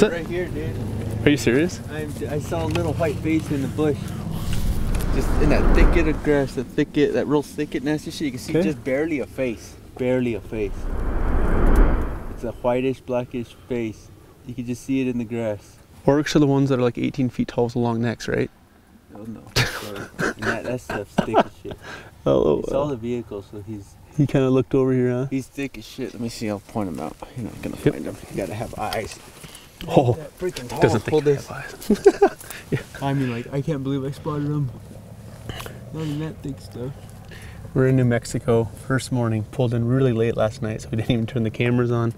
What's that? Right here, dude. Are you serious? I saw a little white bait in the bush. Just in that thicket of grass, the thicket, that real thicket, nasty shit. You can see just barely a face. Barely a face. It's a whitish, blackish face. You can just see it in the grass. Oryx are the ones that are like 18 feet tall with long necks, right? Oh no. That stuff's thick as shit. Oh, he saw the vehicle, so he's... He kind of looked over here, huh? He's thick as shit. Let me see. I'll point him out. You're not going to find him. You got to have eyes. Oh, doesn't think you have eyes. Yeah. I mean, like, I can't believe I spotted him. Not in that thick stuff. We're in New Mexico. First morning. Pulled in really late last night, so we didn't even turn the cameras on.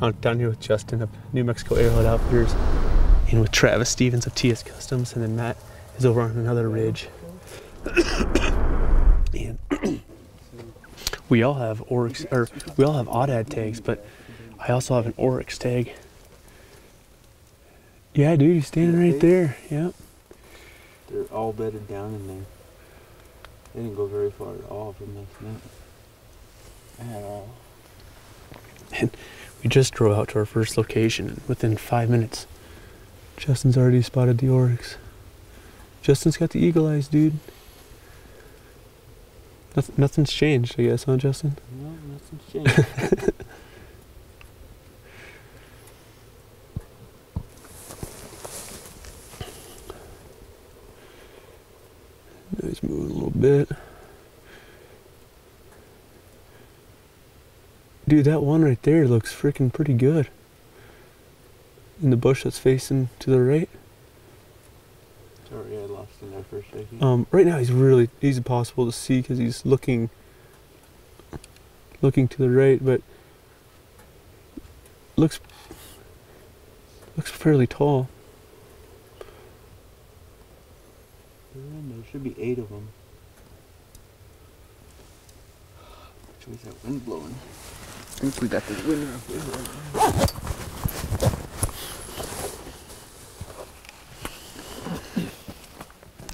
I'm down here with Justin of New Mexico Arrowhead Outfitters, and with Travis Stevens of TS Customs, and then Matt is over on another ridge. And we all have Oryx, or we all have Oddad tags, but I also have an Oryx tag. Yeah, dude, you're standing right there. Yep. They're all bedded down in there. They didn't go very far at all from this net. At all. And we just drove out to our first location, and within 5 minutes, Justin's already spotted the Oryx. Justin's got the eagle eyes, dude. Nothing's changed, I guess, huh, Justin? No, nothing's changed. Now he's moving a little bit. Dude, that one right there looks freaking pretty good. In the bush that's facing to the right. Sorry, I lost him there for a second. Right now he's he's impossible to see because he's looking to the right, but looks fairly tall. There should be 8 of them. Which way is that wind blowing? I think we got the winner up there.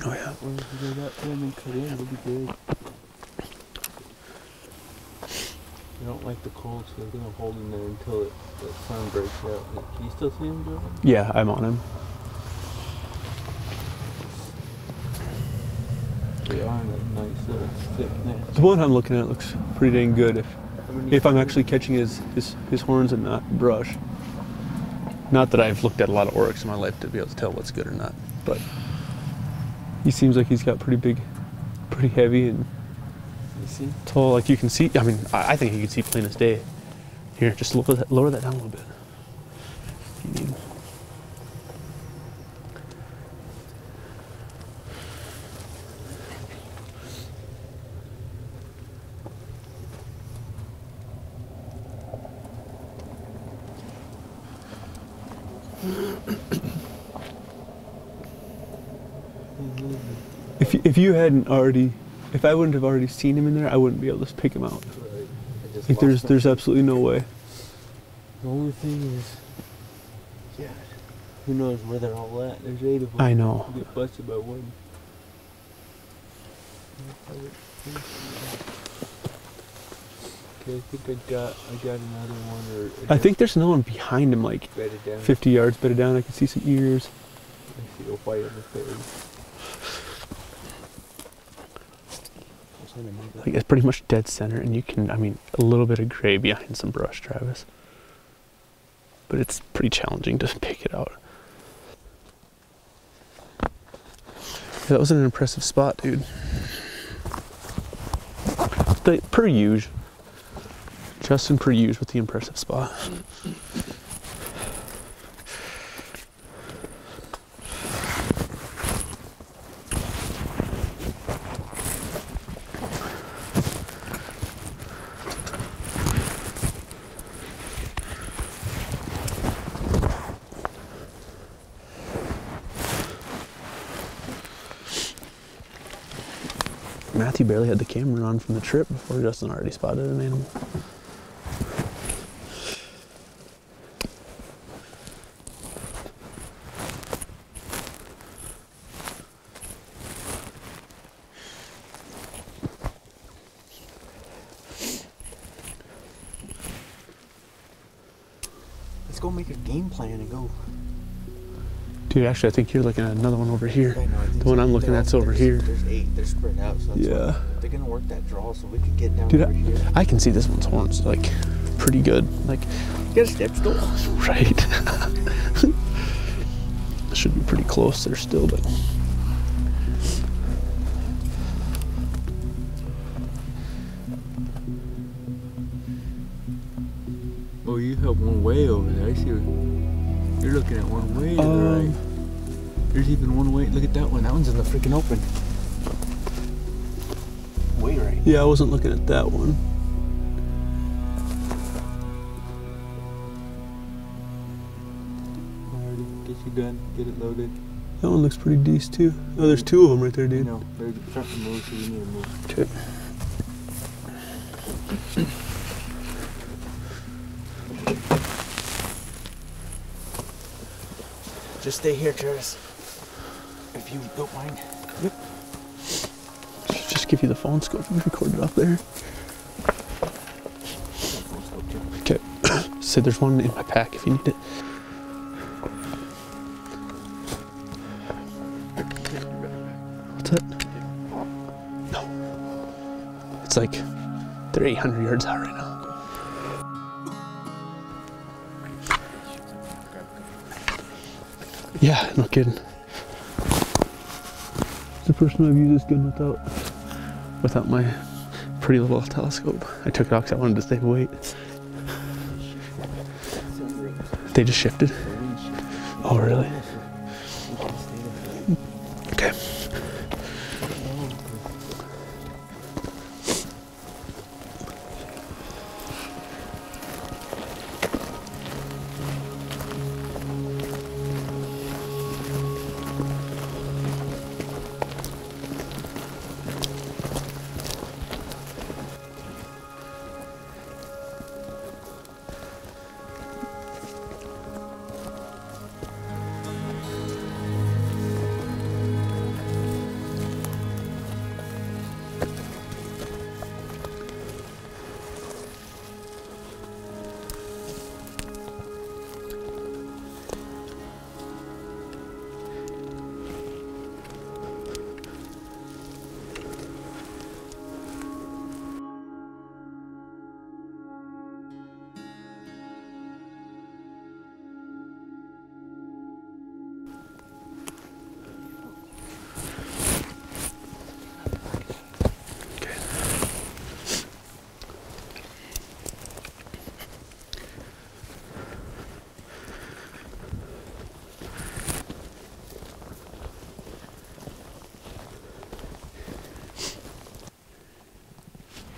Oh yeah. If we go that way and then cut in, it'll be good. They don't like the cold, so they're going to hold in there until the sun breaks out. Can you still see him, Joe? Yeah, I'm on him. They are in a nice little thick net. The one I'm looking at looks pretty dang good. If I'm actually catching his horns and not brush. Not that I've looked at a lot of oryx in my life to be able to tell what's good or not, but he seems like he's got pretty big, pretty heavy and tall. Like you can see, I mean, I think you can see plain as day. Here, just lower that down a little bit. If you need. If you hadn't already, if I wouldn't have already seen him in there, I wouldn't be able to pick him out. Right. Like there's absolutely no way. The only thing is, yeah, who knows where they're all at? There's 8 of them. I know. You get busted by one. Okay, I think I got another one. I think there's another one behind him, like 50 yards bedded down. I can see some ears. I see a white on the face. Like it's pretty much dead center, and you can, I mean, a little bit of gray behind some brush, Travis. But it's pretty challenging to pick it out. Yeah, that was an impressive spot, dude. Per usual. Justin per usual with the impressive spot. Matthew barely had the camera on from the trip before Justin already spotted an animal. go make a game plan and go. Dude, actually, I think you're looking at another one over here. Right, no, the one I'm looking at's over here. There's eight. They're spread out. So that's yeah. They're gonna work that draw, so we can get down. Dude, over here. I can see this one's horns like pretty good. Like, you gotta step still. Right. Should be pretty close there still, but. Oh, you have one way over there. I see. You're looking at one way to the right. There's even one way. Look at that one. That one's in the freaking open. Way right. Yeah, I wasn't looking at that one. Already, get you done. Get it loaded. That one looks pretty decent too. Oh, there's two of them right there, dude. No, they're trying to move, so you need to move. Okay. Just stay here, Travis. If you don't mind. Yep. Just give you the phone scope and record it up there. Okay. So there's one in my pack if you need it. What's that? No. It's like they're 800 yards out right now. Yeah, no kidding. It's the first time I've used this gun without my pretty little telescope. I took it off because I wanted to save weight. They just shifted. Oh, really? Okay.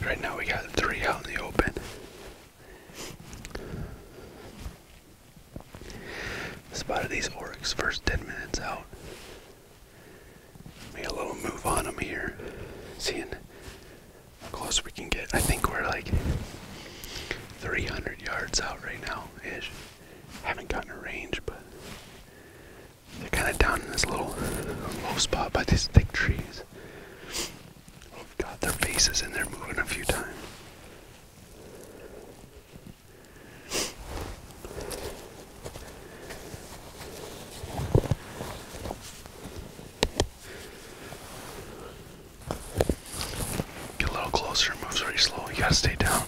Right now we got three out in the open. Spotted these oryx first 10 minutes out. Made a little move on them here. Seeing how close we can get. I think we're like 300 yards out right now-ish. Haven't gotten a range, but they're kind of down in this little low spot by these thick trees. Their faces in there moving a few times. Get a little closer, moves very slow. You gotta stay down.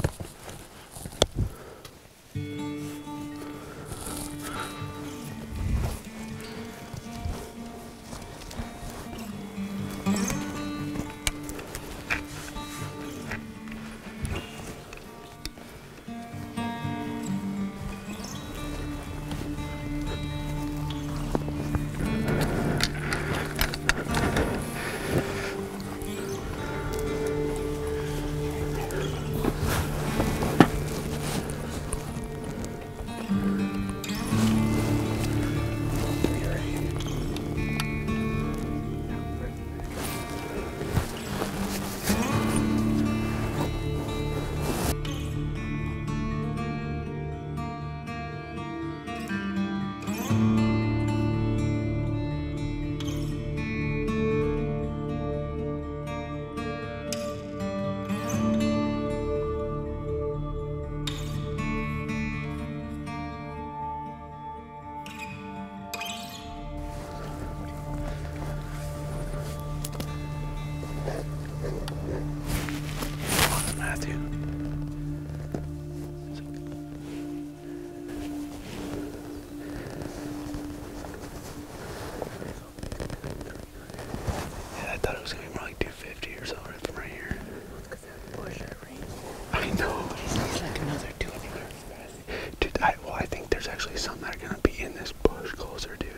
actually some that are gonna be in this bush closer, dude.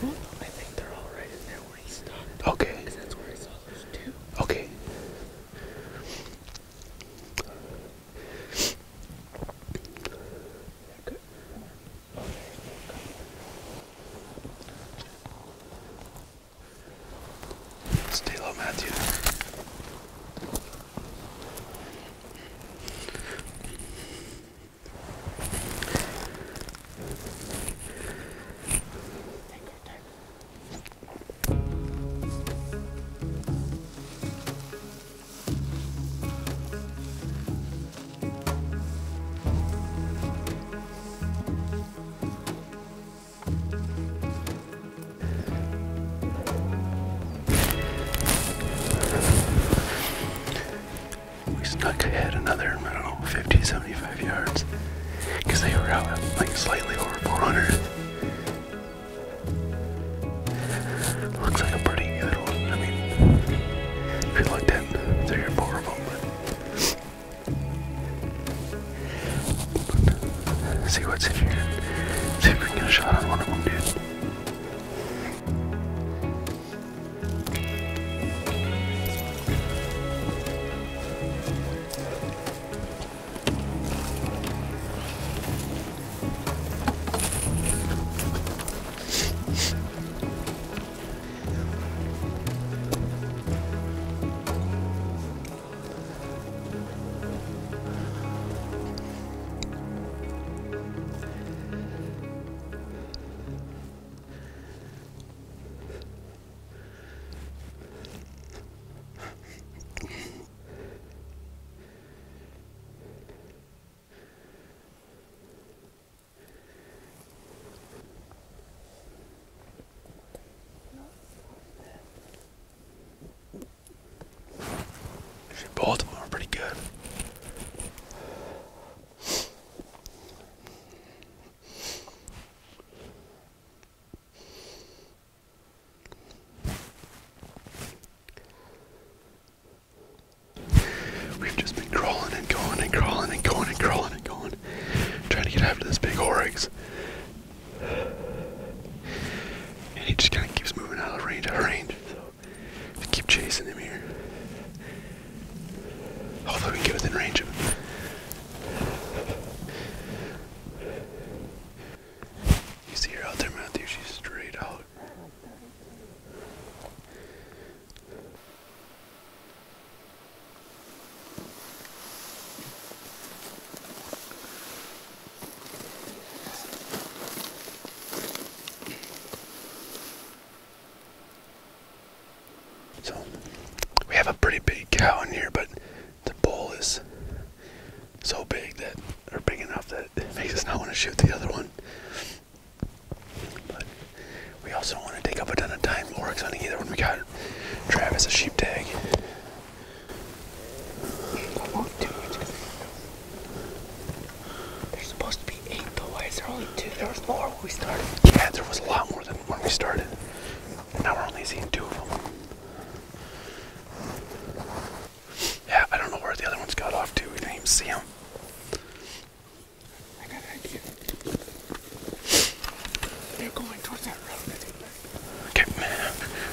Well, I think they're all right in there where he stopped. Okay. Because that's where I saw those two. Okay. Stay low, Matthew. Snuck ahead another, I don't know, 50, 75 yards, because they were out at like slightly over 400. Looks like a pretty good one. I mean, if you looked at 3 or 4 of them, but see what's in here. See if we can get a shot on one of them, dude. Both of them are pretty good. We've just been crawling and going and crawling and going and crawling and going, trying to get after this big oryx. And he just kind of keeps moving out of range. So I keep chasing him here. Hopefully we can get within range of him. You see her out there, Matthew? She's straight out. So, we have a pretty big cow in here, but so big that, or big enough that it makes us not want to shoot the other one. But we also want to take up a ton of time oryx hunting either when we got Travis a sheep tag. I won't do it because there's supposed to be 8 though. Why is there only 2? There was more when we started. Yeah, there was a lot more than when we started. And now we're only seeing 2 of them. Yeah, I don't know where the other one's got off to. We didn't even see him. I got an idea. They're going towards that road, I think. Okay,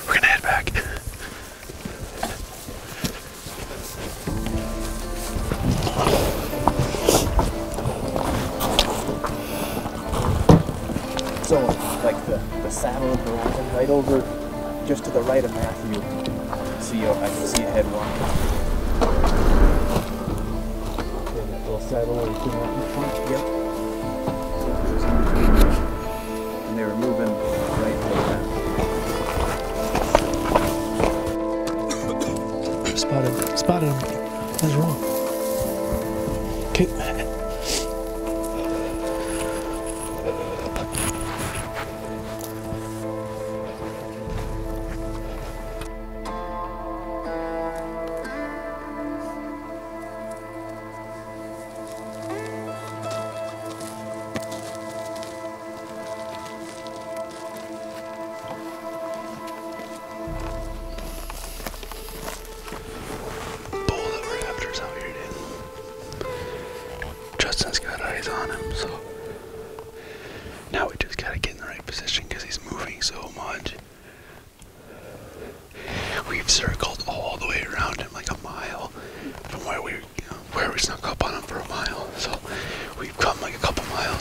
we're gonna head back. It's almost like the saddle of the horizon, right over just to the right of Matthew. I can see a head walking. Saddle or two more in front. Yep. And they were moving right to the left. Spotted him. That's wrong. Okay.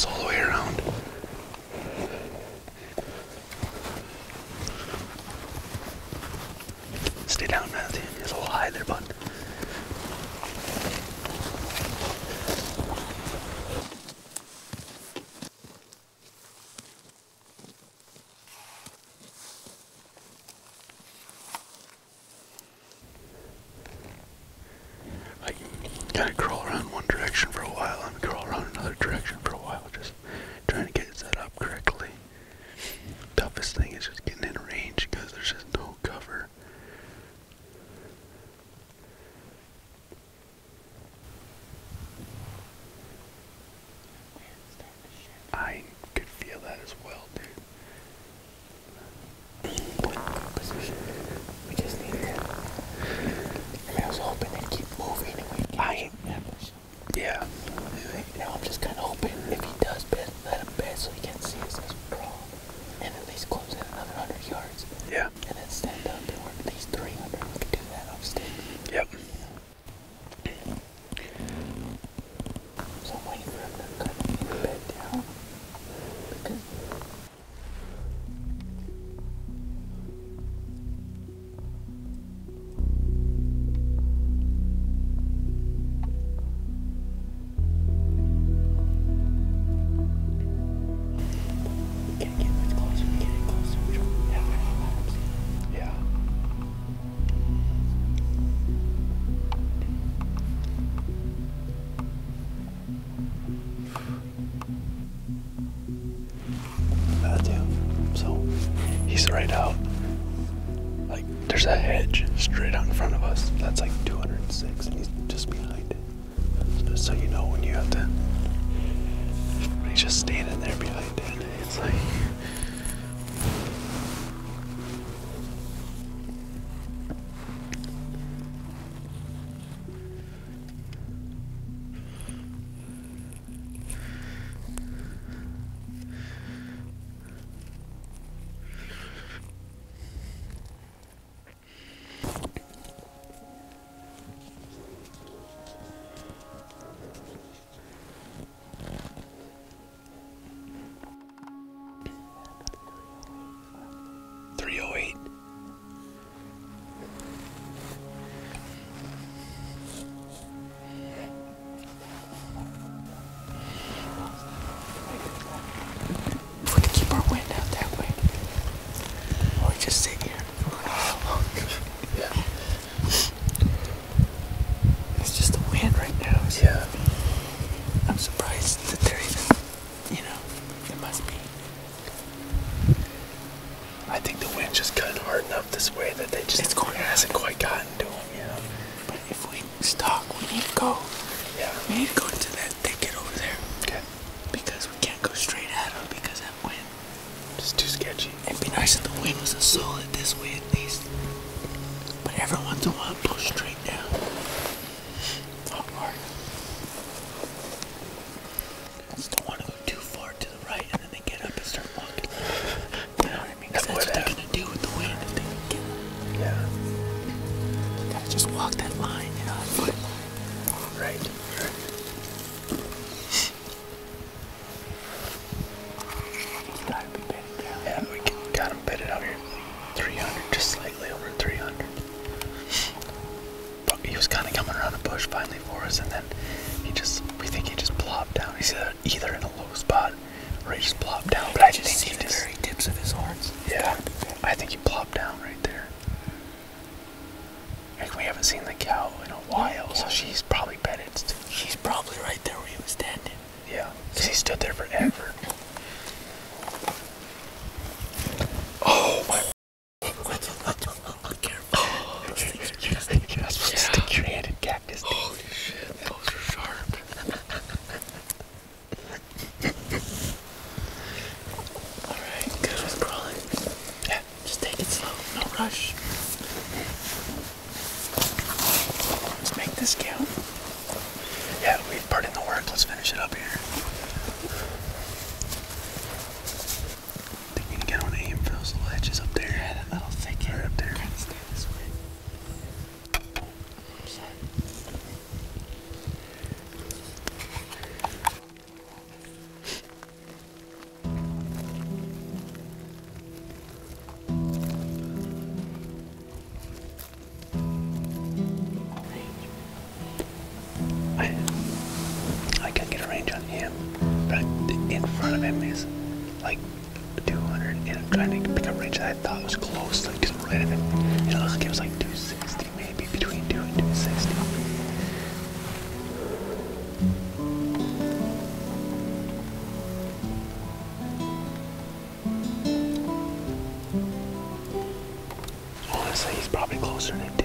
miles all the way around. Stay down, Matthew. It's a little high there, bud. Right out, like there's a hedge straight out in front of us that's like 206 and he's just behind it, just so you know when you have to, when he's just standing there behind it, it's like of him is like 200, and I'm trying to pick a range that I thought was close, like to the right of him, and it looks like it was like 260, maybe between 2 and 260. Honestly, he's probably closer than 2.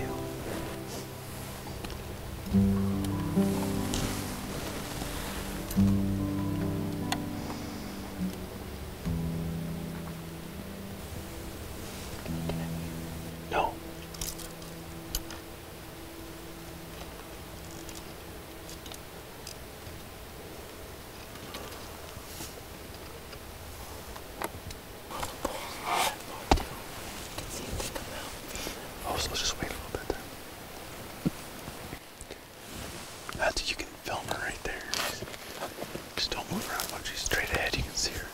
So let's just wait a little bit there. That's, you can film her right there. Just don't move around much. She's straight ahead, you can see her.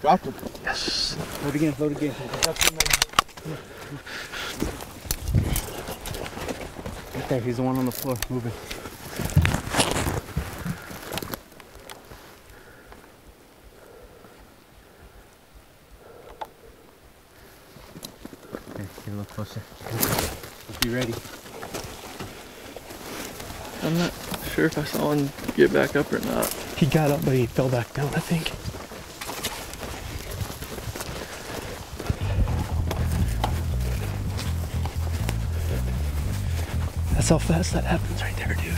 Dropped him. Yes. Load again, load again. Right there, he's the one on the floor. Move it. Okay, get a little closer. Let's be ready. I'm not sure if I saw him get back up or not. He got up, but he fell back down, I think. That's how fast that happens right there, dude.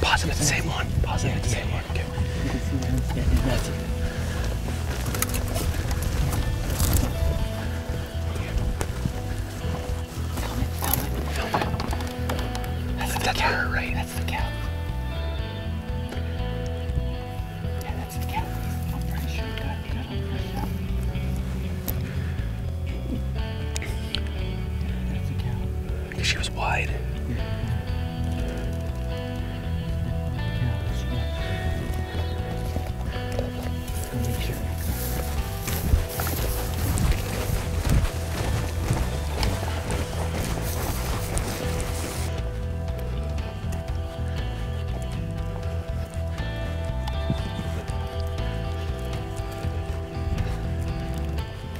Positive it's the same one. Positive it's the same one. Okay. You can see him. Yeah, that's it. Film it, film it, film it. That's her, right? That's the cow. Yeah, that's the cow. I'm pretty sure. Good, I'm pretty sure. Yeah, that's the cow. Because she was wide. Yeah.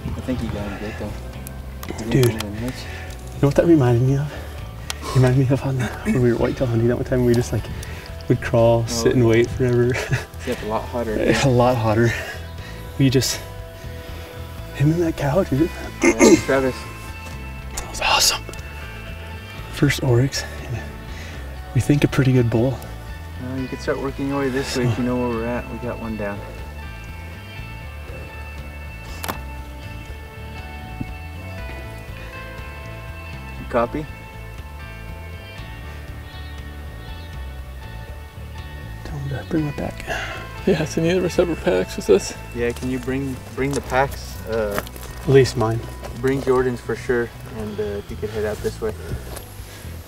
I think he got him good though. Dude, you know what that reminded me of? It reminded me of when we were whitetail hunting that one time. We just like would crawl, sit and wait forever. Except a lot hotter. It's a lot hotter. We just, him and that cow, dude. Yeah, Travis. That was awesome. First oryx. We think a pretty good bull. You can start working your way this way if you know where we're at. We got one down. Copy. Did I bring my pack? Yeah, it's in the other separate packs with this. Yeah, can you bring the packs? At least mine. Bring Jordan's for sure, and if you could head out this way.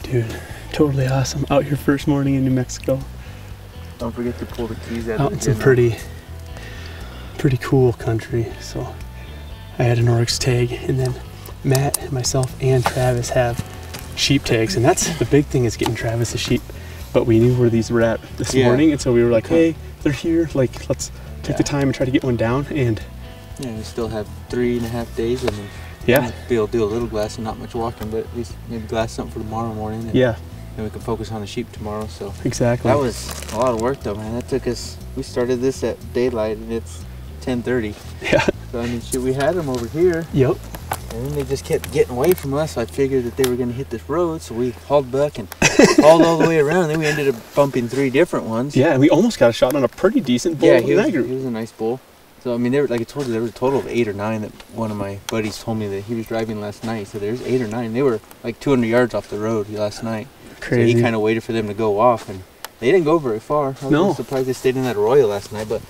Dude, totally awesome. Out here first morning in New Mexico. Don't forget to pull the keys out. Out in some pretty cool country. So I had an oryx tag, and then Matt, myself, and Travis have sheep tags, and that's the big thing is getting Travis a sheep. But we knew where these were at this morning, and so we were like, hey, they're here, like, let's take the time and try to get one down. And yeah, we still have 3.5 days, and we'll be able to do a little glass and not much walking, but at least maybe glass something for tomorrow morning, and then we can focus on the sheep tomorrow. So exactly, that was a lot of work though, man. That took us, we started this at daylight and it's 10:30. Yeah, so I mean, shit, we had them over here. Yep. And then they just kept getting away from us. I figured that they were going to hit this road, so we hauled back and hauled all the way around. Then we ended up bumping 3 different ones. Yeah, and we almost got a shot on a pretty decent bull. Yeah, he was a nice bull. So, I mean, there, like I told you, there was a total of 8 or 9 that one of my buddies told me that he was driving last night. So there's 8 or 9. They were like 200 yards off the road last night. Crazy. So he kind of waited for them to go off, and they didn't go very far. I was surprised they stayed in that arroyo last night, but...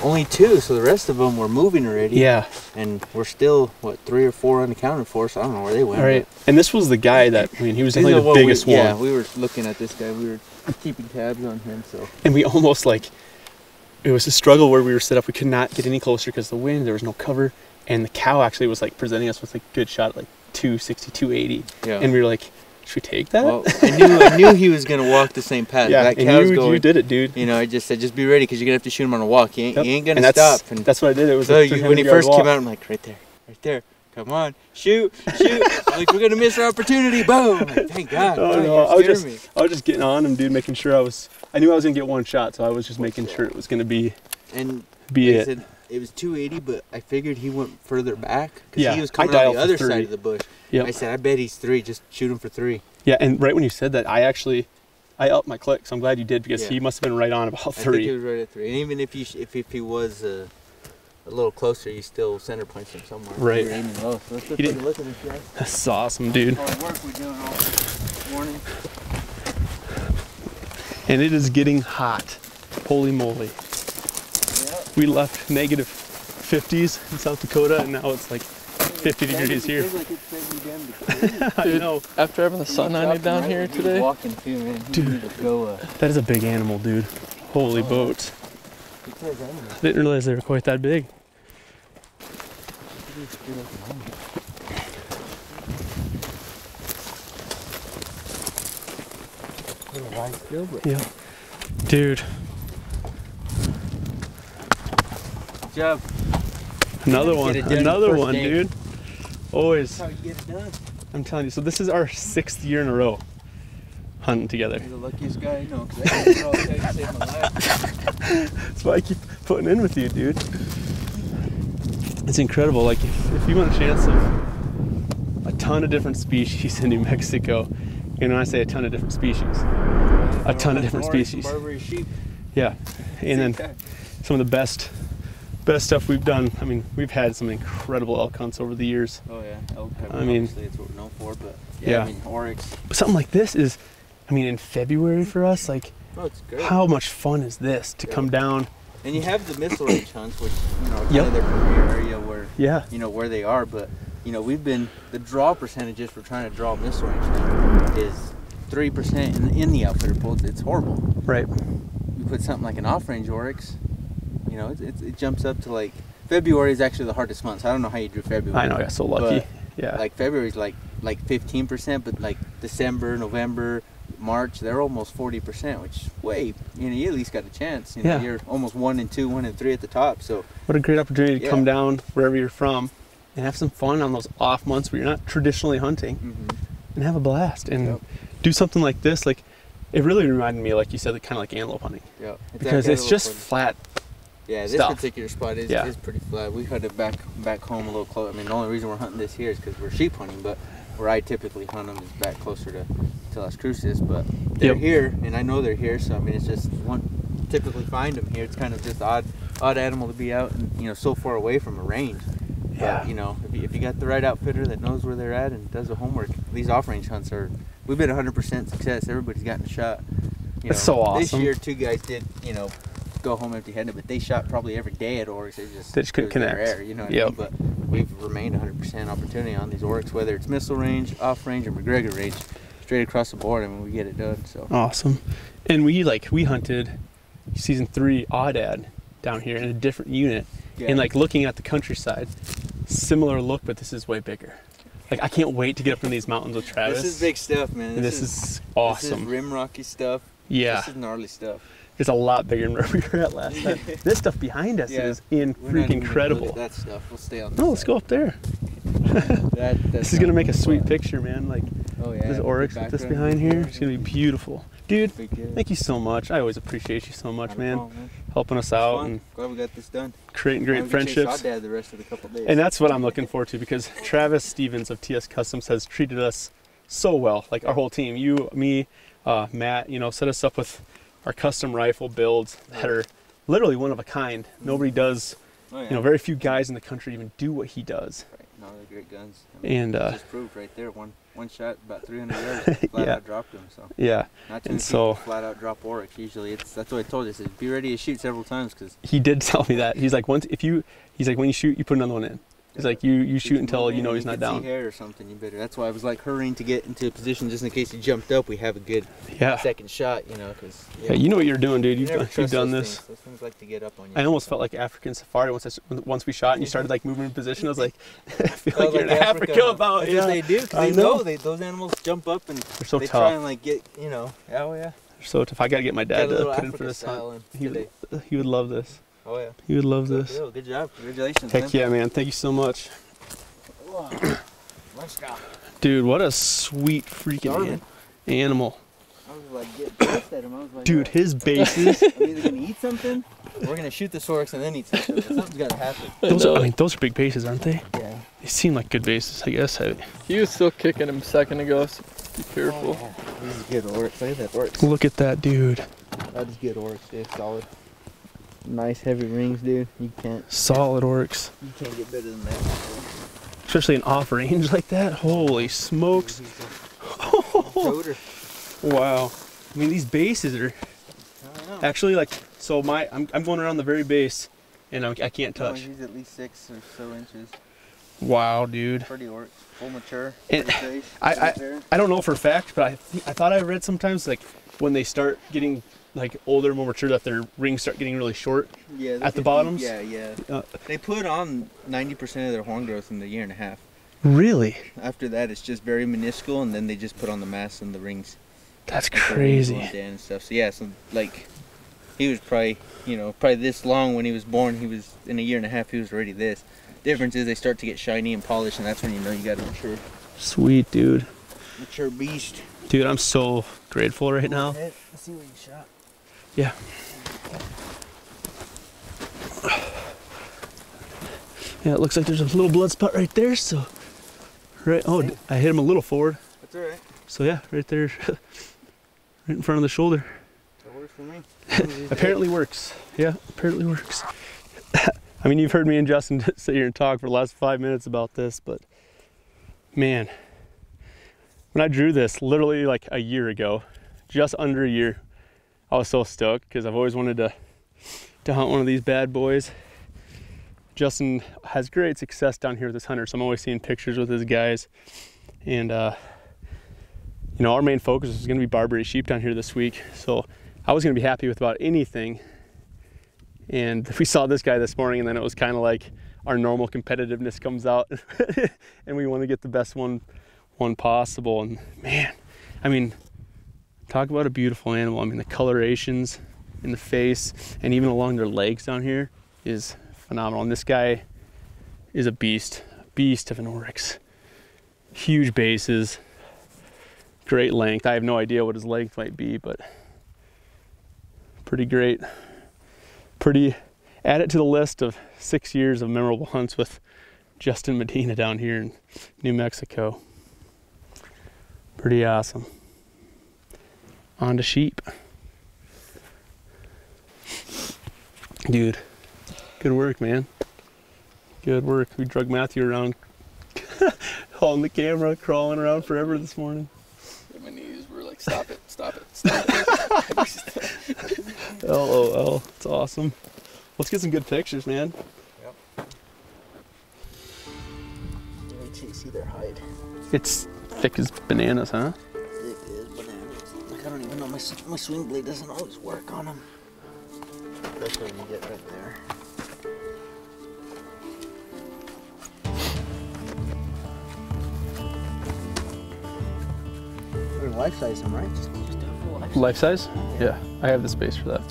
only 2, so the rest of them were moving already. Yeah, and we're still what, 3 or 4 unaccounted for, so I don't know where they went. All right, and this was the guy that, I mean, he was definitely the biggest one. Yeah, we were looking at this guy, we were keeping tabs on him. So, and we almost, like, it was a struggle where we were set up, we could not get any closer because the wind, there was no cover, and the cow actually was like presenting us with a good shot at like 260, 280. Yeah, and we were like, should we take that? Well, I knew he was gonna walk the same path. Yeah, that cow's going. You did it, dude. You know, I just said, just be ready, because you're gonna have to shoot him on a walk. You ain't gonna stop. And that's what I did. It was so, when he first came out, I'm like, right there. Come on, shoot. Like, we're gonna miss our opportunity. Boom! Like, thank God. Oh, no, I was just getting on him, dude, making sure I knew I was gonna get one shot, so I was just making sure it was gonna be it. Said, it was 280, but I figured he went further back because he was coming on the other side of the bush. Yep. I said, I bet he's 3. Just shoot him for 3. Yeah, and right when you said that, I upped my click. So I'm glad you did, because he must have been right on about 3. I think he was right at 3. And even if he was a little closer, you still center punched him somewhere. Right. You were aiming low. So let's take a look at this guy. That's awesome, dude. All the work we're doing all morning. And it is getting hot. Holy moly. We left -50s in South Dakota, and now it's like 50 degrees here. Dude, no. After having the sun on you down here today, dude, that is a big animal, dude. Holy boats! I didn't realize they were quite that big. Yeah, dude. Job. Another one, dude. Always. That's how you get it done. I'm telling you. So this is our 6th year in a row hunting together. You're the luckiest guy I know, because I can all day to save my life. That's why I keep putting in with you, dude. It's incredible. Like, if you want a chance of a ton of different species in New Mexico, and when I say a ton of different species, a ton of different species. Barbary sheep. Yeah, and then some of the best stuff we've done. I mean, we've had some incredible elk hunts over the years. Oh yeah, elk hunts. I mean, obviously it's what we're known for, but I mean, oryx. But something like this is, I mean, in February for us, like, it's great. How much fun is this to come down? And you have the missile range hunts, which, you know, kind of their premier area where, you know, where they are, but, you know, we've been, the draw percentages for trying to draw missile range hunts is 3% in the outfitter pool. It's horrible. Right. You put something like an off-range oryx, you know, it jumps up to, like, February is actually the hardest month. So I don't know how you drew February. I know, I got so lucky. Yeah. Like, February's like 15%, but like December, November, March, they're almost 40%, which you know, you at least got a chance. You know, you're almost 1 and 2, 1 and 3 at the top. So what a great opportunity to come down wherever you're from and have some fun on those off months where you're not traditionally hunting, and have a blast and do something like this. Like, it really reminded me, like you said, kind of like antelope hunting. Yeah. Because it's just flat. Yeah, this particular spot is pretty flat. We hunted back home a little close. I mean, the only reason we're hunting this here is because we're sheep hunting, but where I typically hunt them is back closer to Las Cruces. But they're here, and I know they're here, so I mean, it's just, one typically find them here. It's kind of just odd animal to be out and, you know, so far away from a range. Yeah. But, you know, if you got the right outfitter that knows where they're at and does the homework, these off-range hunts we've been 100% success. Everybody's gotten a shot. That's so awesome. This year, two guys did, go home empty-handed, but they shot probably every day at oryx. They just couldn't connect. Rare, you know what I mean? But we've remained 100% opportunity on these oryx, whether it's missile range, off range, or McGregor range, straight across the board. I mean, we get it done. So awesome. And we hunted season 3 oddad down here in a different unit, and looking at the countryside, similar look, but this is way bigger. Like, I can't wait to get up in these mountains with Travis. This is big stuff, man. This is awesome. This is rim rocky stuff. Yeah. This is gnarly stuff. It's a lot bigger than where we were at last time. This stuff behind us is freaking incredible. That stuff. We'll stay on. Let's go up there. This is gonna make a sweet picture, man. Like, this oryx with this behind here, it's gonna be beautiful, dude. Thank you so much. I always appreciate you so much, man. Helping us out and glad we got this done. Creating great friendships. The rest of the couple days. And that's what I'm looking forward to, because Travis Stevens of TS Customs has treated us so well. Like, our whole team, you, me, Matt, set us up with our custom rifle builds that are literally one of a kind. Nobody does, very few guys in the country even do what he does. Right. No, they're great guns. I mean, and just proved right there, one shot, about 300 yards, flat out dropped them. So not too many people flat out drop oryx. Usually, that's what I told you. I said, be ready to shoot several times, because he did tell me that. He's like, when you shoot, you put another one in. He's like, you shoot until he's not down. Hair or something, you better. That's why I was like hurrying to get into a position, just in case he jumped up, we have a good second shot, because you know what you're doing, dude. You've done this. Those things like to get up on you. I almost felt like African safari once we shot and you started like moving in position. I was like, I feel like you're in Africa about. Because they do, because they know those animals jump up and they're so tough. Try and like get They're so tough. I gotta get my dad to put in for this hunt. He would love this. Oh yeah. You would love this. Good job. Congratulations. Heck yeah, man. Thank you so much. Dude, what a sweet freaking animal. I was like, get pissed at him. I was like, dude, his bases. I'm either going to eat something, or we're going to shoot the oryx and then eat something. Something's got to happen. Those are big bases, aren't they? Yeah. They seem like good bases, I guess. He was still kicking him a second ago, so be careful. Oh, this is good oryx. Look at that oryx. Look at that, dude. That is good oryx, dude. Solid. Nice heavy rings, dude. You can't. Solid oryx. You can't get better than that. Especially an off range like that. Holy smokes. Oh, wow. I mean, these bases are actually like, so I'm going around the very base and I can't touch. He's at least 6 or so inches. Wow, dude. Pretty oryx, full mature. I don't know for a fact, but I thought I read sometimes like when they start getting like older, more mature, that their rings start getting really short at the bottoms. They put on 90% of their horn growth in the 1.5 years. Really? After that, it's just very minuscule, and then they just put on the mass and the rings. That's crazy. And stuff. So yeah, so like he was probably, probably this long when he was born. He was in a 1.5 years. He was already this. Difference is they start to get shiny and polished, and that's when you know you got to mature. Sweet, dude. Mature beast. Dude, I'm so grateful right now. Let's see what you shot. Yeah. Yeah, it looks like there's a little blood spot right there, so I hit him a little forward. That's all right. So yeah, right there, right in front of the shoulder. That works for me. Apparently works. Yeah, apparently works. I mean, you've heard me and Justin sit here and talk for the last 5 minutes about this, but man, when I drew this literally like a year ago, just under a year, I was so stoked because I've always wanted to hunt one of these bad boys. Justin has great success down here with this hunter, so I'm always seeing pictures with his guys. And our main focus is going to be Barbary sheep down here this week, so I was going to be happy with about anything. And we saw this guy this morning, and then it was kind of like our normal competitiveness comes out, and we want to get the best one possible. And man, I mean, talk about a beautiful animal. I mean, the colorations in the face and even along their legs down here is phenomenal. And this guy is a beast of an oryx. Huge bases, great length. I have no idea what his length might be, but pretty great. Add it to the list of 6 years of memorable hunts with Justin Medina down here in New Mexico. Pretty awesome. On to sheep. Dude, good work, man. Good work. We drug Matthew around on the camera, crawling around forever this morning. My knees were like, stop it, stop it, stop it. deal. It's awesome. Let's get some good pictures, man. Yep. Wait till you see their hide. It's thick as bananas, huh? Thick as bananas. Like, I don't even know, my swing blade doesn't always work on them. That's what you get right there. They're life-size them, right? Just life-size? Life, yeah. I have the space for that.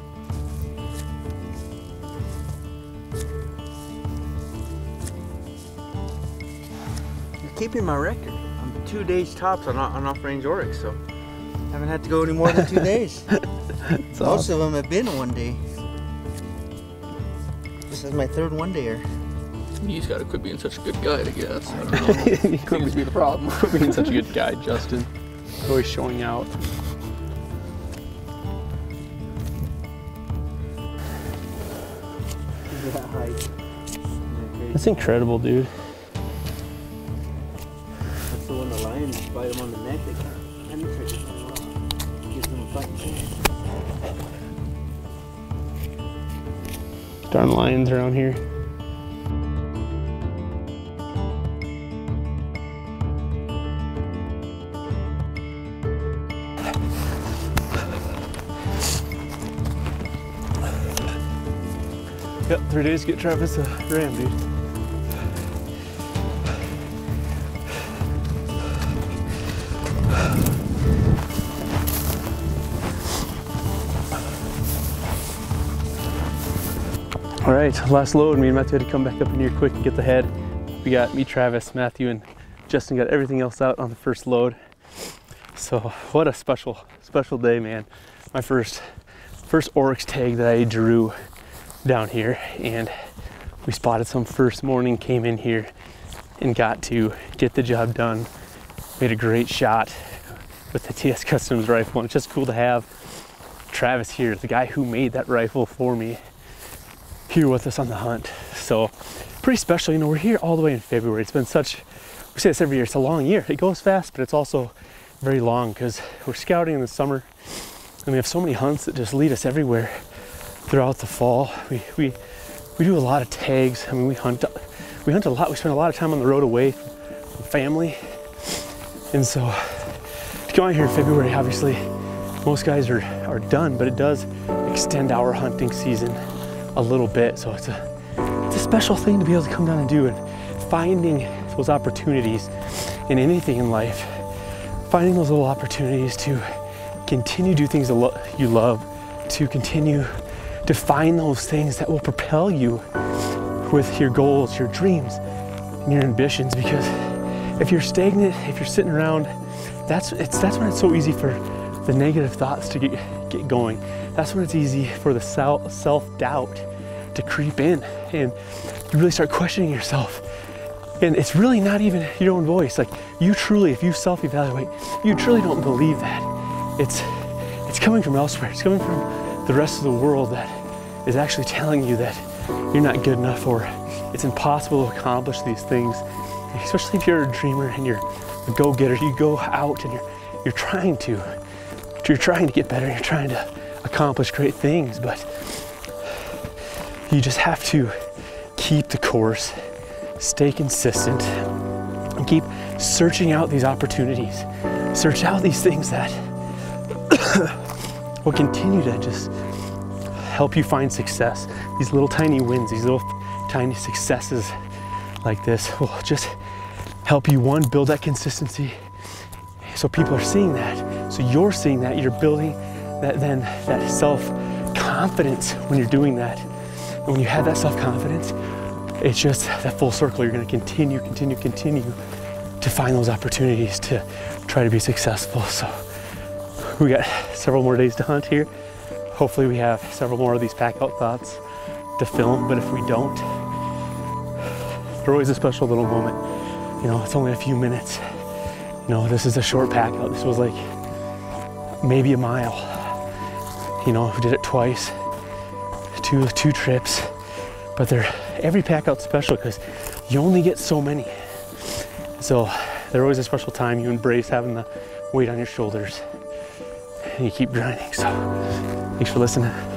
You're keeping my record. I'm 2 days tops on off-range oryx, so I haven't had to go any more than 2 days. Most awesome. Of them have been 1 day. This is my third one-dayer. He's got to quit being such a good guy, I guess. I don't know. He seems to be the problem. Quit being such a good guy, Justin. Always showing out. That's incredible, dude. That's the one the lions bite them on the neck. They can't penetrate it very well. It gives them a fighting chance. Darn lions around here. Yep, 3 days to get Travis a ram, dude. All right, last load. Me and Matthew had to come back up in here quick and get the head. We got me, Travis, Matthew, and Justin got everything else out on the first load. So what a special, special day, man. My first oryx tag that I drew down here, and we spotted some first morning, came in here and got to get the job done. Made a great shot with the TS Customs rifle, and it's just cool to have Travis here, the guy who made that rifle for me, here with us on the hunt. So pretty special, you know, we're here all the way in February. It's been such, we say this every year, it's a long year. It goes fast, but it's also very long because we're scouting in the summer and we have so many hunts that just lead us everywhere throughout the fall. We do a lot of tags. I mean, we hunt a lot. We spend a lot of time on the road away from family. And so to go out here in February, obviously most guys are done, but it does extend our hunting season a little bit. So it's a special thing to be able to come down and do, and finding those opportunities in anything in life, finding those little opportunities to continue to do things that you love, to continue to find those things that will propel you with your goals, your dreams, and your ambitions. Because if you're stagnant, if you're sitting around, that's when it's so easy for the negative thoughts to get going. That's when it's easy for the self-doubt to creep in, and you really start questioning yourself. And it's really not even your own voice. Like, you truly, if you self-evaluate, you truly don't believe that. It's coming from elsewhere. It's coming from the rest of the world that is actually telling you that you're not good enough, or it's impossible to accomplish these things. Especially if you're a dreamer and you're a go-getter, you go out and you're trying to get better, you're trying to accomplish great things, but you just have to keep the course, stay consistent, and keep searching out these opportunities. Search out these things that will continue to just help you find success. These little tiny wins, these little tiny successes like this will just help you, one, build that consistency so people are seeing that, so you're seeing that, you're building that, then that self-confidence when you're doing that. And when you have that self-confidence, it's just that full circle. You're gonna continue to find those opportunities to try to be successful. So we got several more days to hunt here. Hopefully we have several more of these pack out thoughts to film, but if we don't, they're always a special little moment. You know, it's only a few minutes. You know, this is a short pack out. This was like maybe a mile. You know, we did it twice, two trips, but every pack out's special because you only get so many. So they're always a special time. You embrace having the weight on your shoulders and you keep grinding. So thanks for listening.